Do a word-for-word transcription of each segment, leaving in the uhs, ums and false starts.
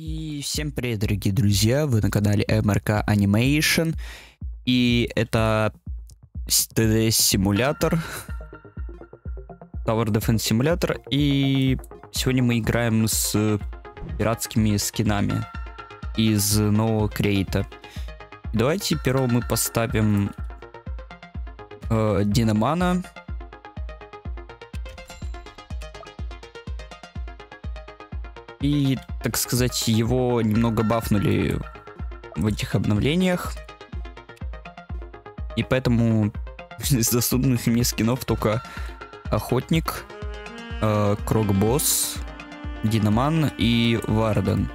И всем привет, дорогие друзья, вы на канале эм эр ка Animation, и это ти ди Simulator, Tower Defense Симулятор, и сегодня мы играем с пиратскими скинами из нового крейта. Давайте первого мы поставим э, Диномана. И, так сказать, его немного бафнули в этих обновлениях. И поэтому из доступных мне скинов только Охотник, э, Крокбосс, Диноман и Вардан.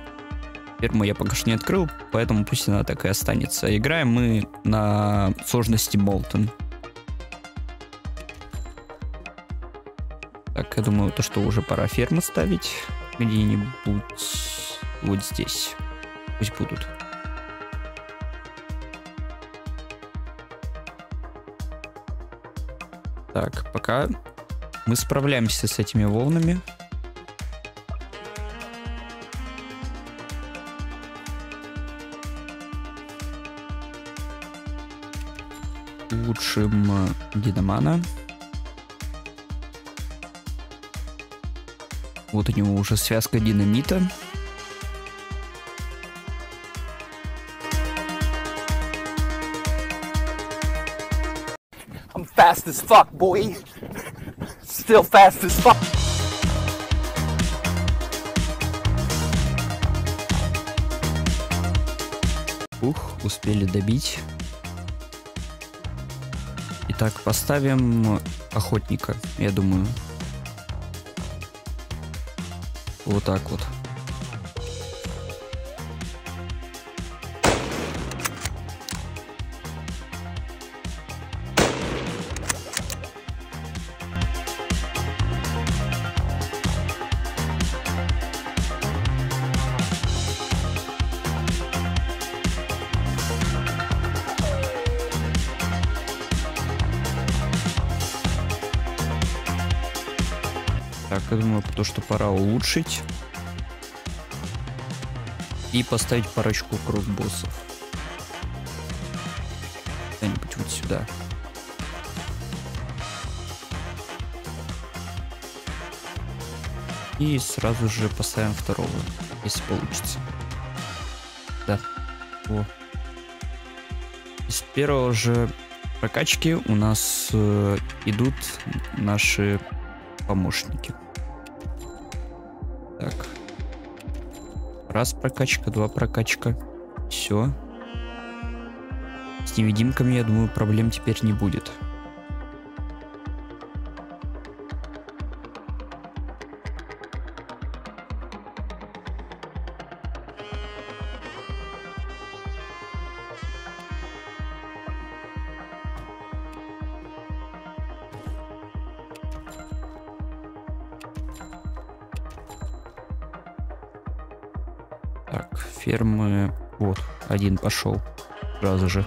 Ферму я пока что не открыл, поэтому пусть она так и останется. Играем мы на сложности Болтон. Так, я думаю, то, что уже пора фермы ставить. Где-нибудь вот здесь. Пусть будут. Так, пока мы справляемся с этими волнами. Улучшим Диномана. Вот у него уже связка динамита. I'm fast as fuck, boy. Still fast as fuck. Ух, успели добить. Итак, поставим Охотника, я думаю. Вот так вот. Так, я думаю, то, что пора улучшить. И поставить парочку крокбоссов. Куда-нибудь вот сюда. И сразу же поставим второго, если получится. Да. Во. Из первого же прокачки у нас э, идут наши помощники. Так. Раз прокачка, два прокачка. Все. С невидимками, я думаю, проблем теперь не будет. Так, фермы... Вот, один пошел сразу же.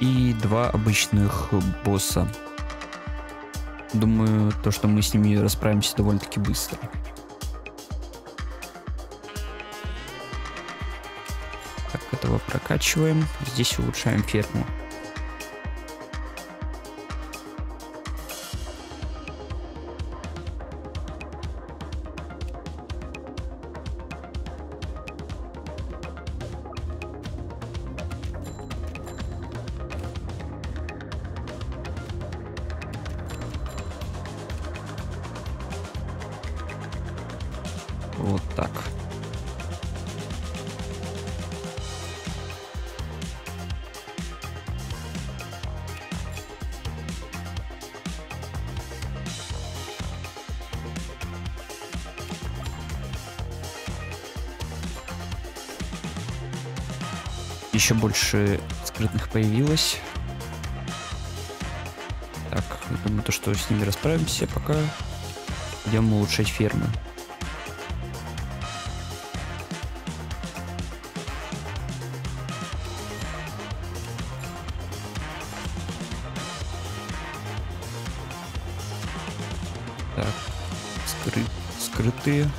И два обычных босса. Думаю, то, что мы с ними расправимся довольно-таки быстро. Так, этого прокачиваем. Здесь улучшаем ферму. Вот так. Еще больше скрытных появилось. Так, я думаю, то, что с ними расправимся, пока идем улучшать фермы. Так, скры... скрытые.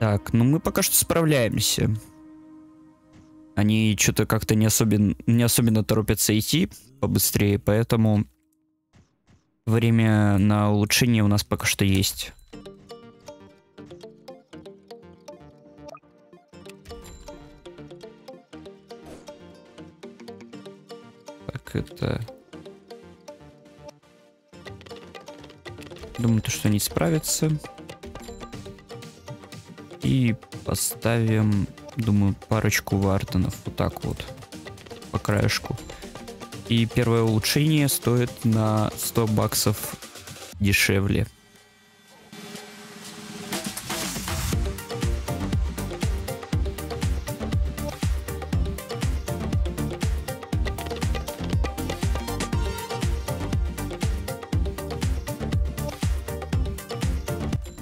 Так, ну мы пока что справляемся. Они что-то как-то не особенно, не особенно торопятся идти побыстрее, поэтому время на улучшение у нас пока что есть. Так, это... Думаю, то, что они справятся. И поставим, думаю, парочку варданов вот так вот по краешку. И первое улучшение стоит на сто баксов дешевле.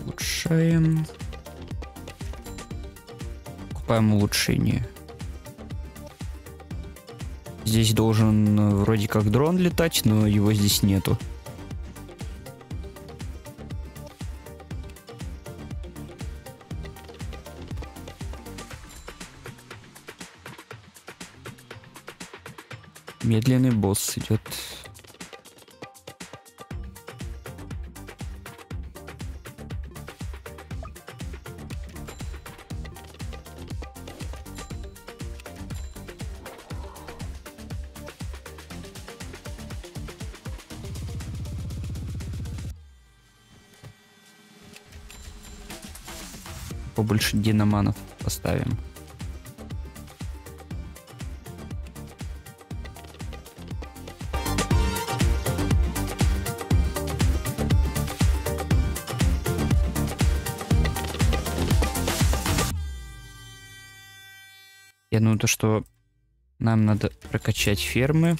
Улучшаем. Покупаем улучшение. Здесь должен вроде как дрон летать, но его здесь нету. Медленный босс идет. Побольше диноманов поставим. Я думаю, то, что нам надо прокачать фермы.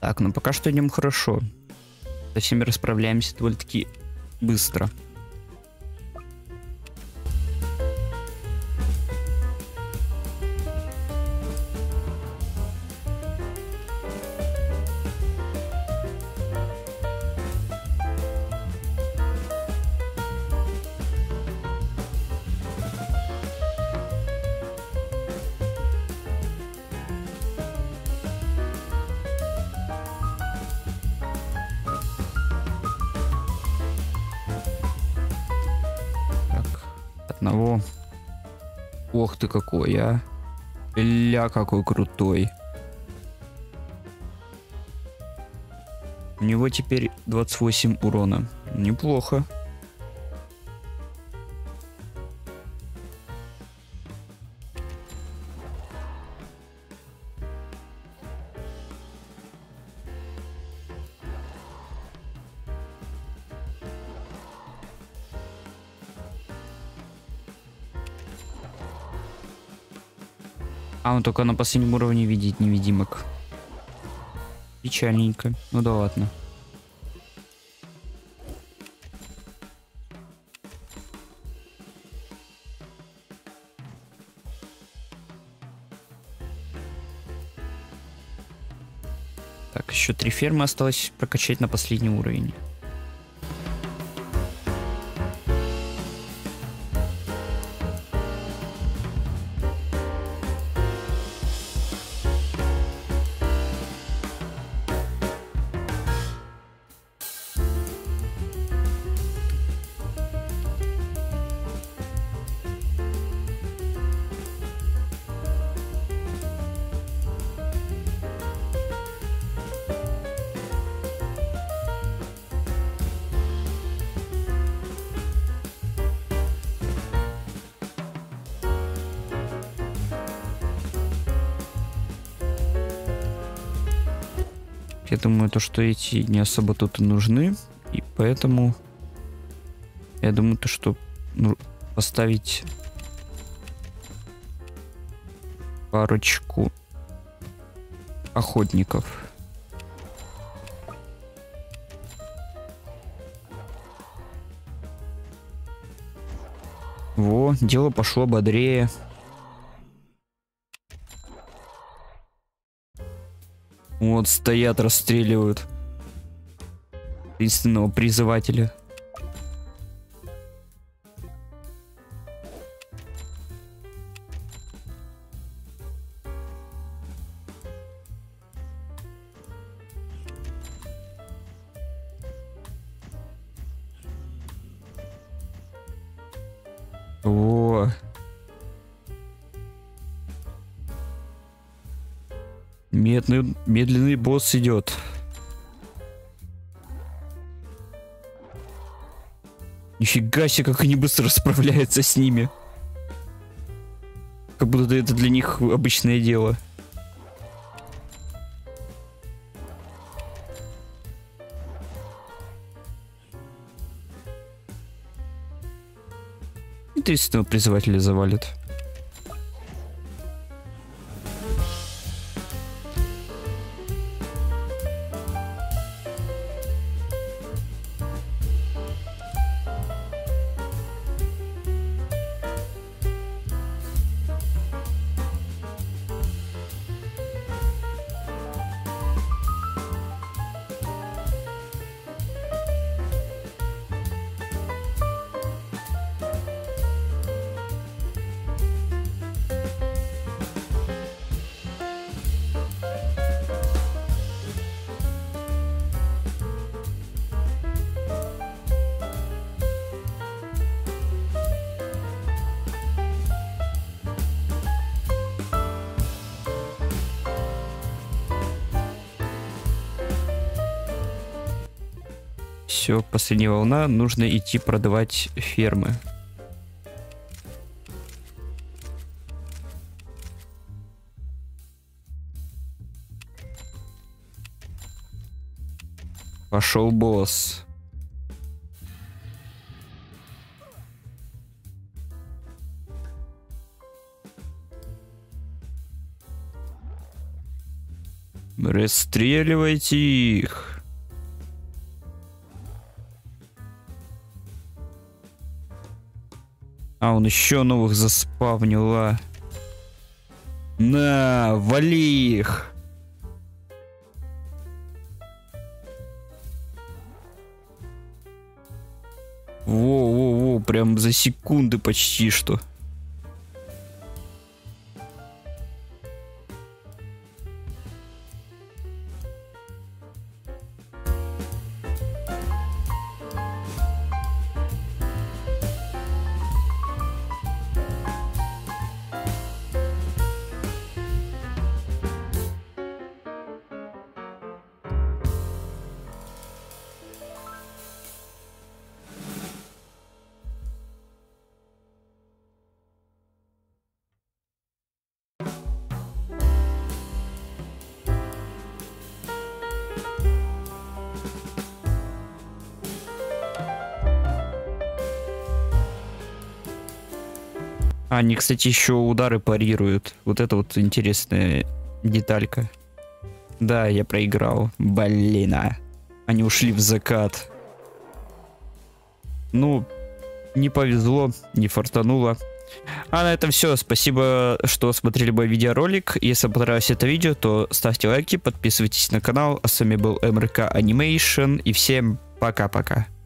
Так, ну пока что идем хорошо. Со всеми расправляемся довольно-таки быстро. Одного. Ох ты какой, а. Ля, какой крутой. У него теперь двадцать восемь урона. Неплохо. А, он только на последнем уровне видит невидимок. Печальненько. Ну да ладно. Так, еще три фермы осталось прокачать на последний уровень. Я думаю, то, что эти не особо тут и нужны. И поэтому я думаю, то, что ну, поставить парочку охотников. Во, дело пошло бодрее. Вот стоят, расстреливают единственного призывателя. О, медленный, медленный босс идет. Нифига себе, как они быстро справляются с ними. Как будто это для них обычное дело. Единственного призывателя завалит. Все, последняя волна, нужно идти продавать фермы. Пошел босс. Расстреливайте их. А, он еще новых заспавнила. На, вали их. Во-во-во, прям за секунды почти что. А, они, кстати, еще удары парируют. Вот это вот интересная деталька. Да, я проиграл. Блин, а. Они ушли в закат. Ну, не повезло, не фартануло. А на этом все. Спасибо, что смотрели мой видеоролик. Если понравилось это видео, то ставьте лайки, подписывайтесь на канал. А с вами был эм эр ка Animation. И всем пока-пока.